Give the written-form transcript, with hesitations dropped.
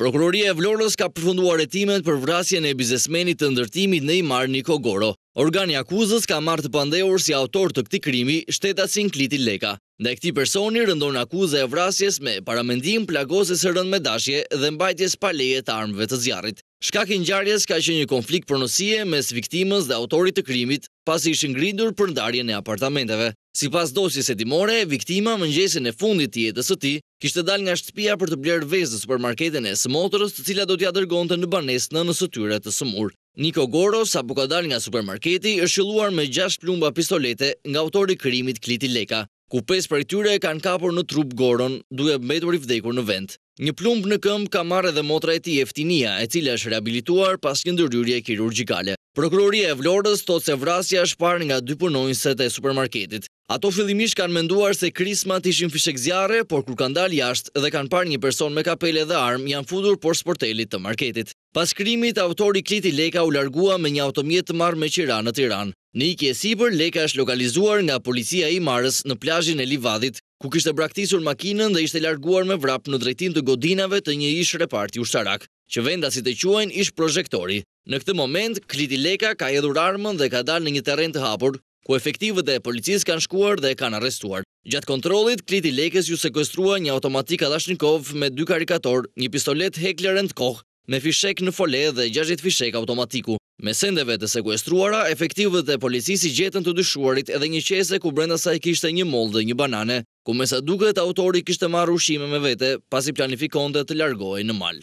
Prokuroria e Vlorës ka përfunduar hetimet për vrasjen e biznesmenit të ndërtimit në Himarë Niko Goro. Organi akuzës ka marrë të pandehur si autor të këtij krimi shtetacin Kliti Leka. Ndaj këtij personi rëndon akuza e vrasjes me paramendim plagosjes së rënd me dashje dhe mbajtjes pa leje të armëve të zjarrit. Shkaki i ngjarjes ka qenë një konflikt pronosie mes viktimës dhe autorit të krimit, pasi ishin ngritur për ndarjen e apartamenteve. Sipas dosjes hetimore, viktima mëngjesin e fundit të jetës së tij kishte dalë nga shtëpia për të bler vezë në supermarketin e së motrës, të cila do t'ia dërgonte në banesë nënës së tyre të sëmur. Niko Goro, sapo ka dalë nga supermarketi, është shëlluar me 6 plumba pistolete nga autori i krimit Kliti Leka, ku 5 prej tyre kanë kapur në trup Goron, duke mbetur i vdekur në vend. Një plumb në këmbë ka marrë edhe motra e tij Eftinia, e cila është rehabilituar pas një ndërhyrje kirurgjikale. Prokuroria e Vlorës thotë se vrasja është parë nga dy punonjësit e supermarketit. Ato fillimisht kanë menduar se krismat ishin fishek zjarre, por kur kanë dalë jashtë dhe kanë parë një person me kapele dhe armë, janë futur poshtë portelit të marketit. Pas krimit, autori Kliti Leka u largua me një automjet të marrë me qira në Tiranë. Në ikje sipër, Leka është lokalizuar nga policia e Himarës në plazhin e Livadit, ku kishte braktisur makinën dhe ishte larguar me vrap në drejtim të godinave të një ish reparti ushtarak, që vendasit e quajnë ish projektori. Në këtë moment, Kliti Leka ka hedhur armën dhe ka dalë në një terren të hapur, ku efektivët e policisë kanë shkuar dhe kanë arrestuar. Gjatë kontrollit, Kliti Lekës ju sekuestrua një automatik Avtashinkov me 2 karikator, një pistolet Heckler & Koch me fishek në fole dhe 60 fishek automatiku. Me sendeve të sekuestruara, efektivët e policisë gjetën të dyshuarit edhe një qese ku brenda saj kishte një mollë dhe një banane, ku me sa duket autori kishte marrë ushqime me vete pasi planifikonte të largohej në mal.